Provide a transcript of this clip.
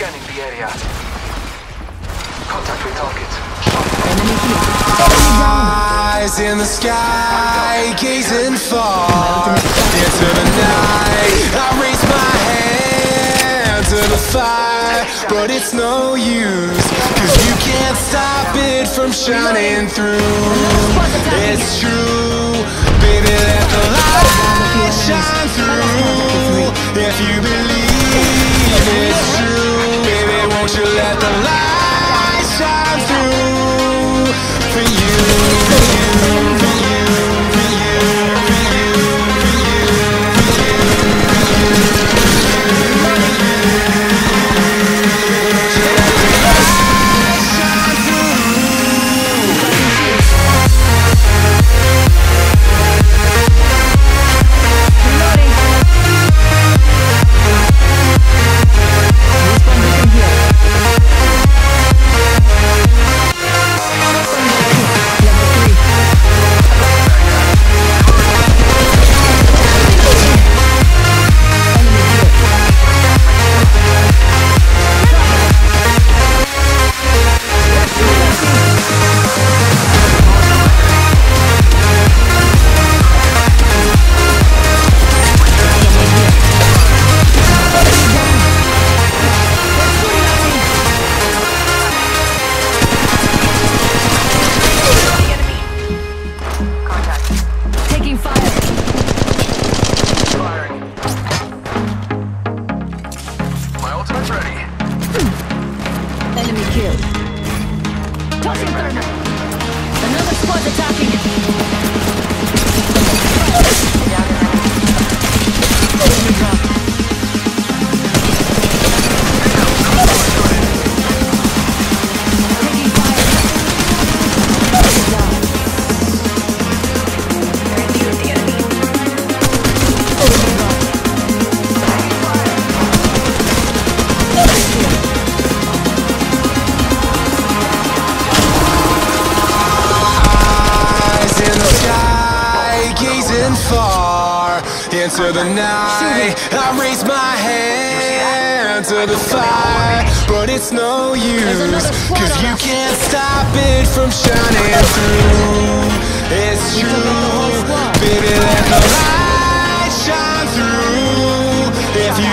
Scanning the area. Contact with target. Eyes in the sky, gazing far into the night. I raise my hand to the fire, but it's no use, 'cause you can't stop it from shining through. It's true, baby, let the light shine through. If you believe it's true, baby, won't you let the light shine through? For you, for you, for you, for you, for you, for you, for you, into the night, I raise my hand to the fire, but it's no use, 'cause you can't stop it from shining through. It's true, baby, let the light shine through. If you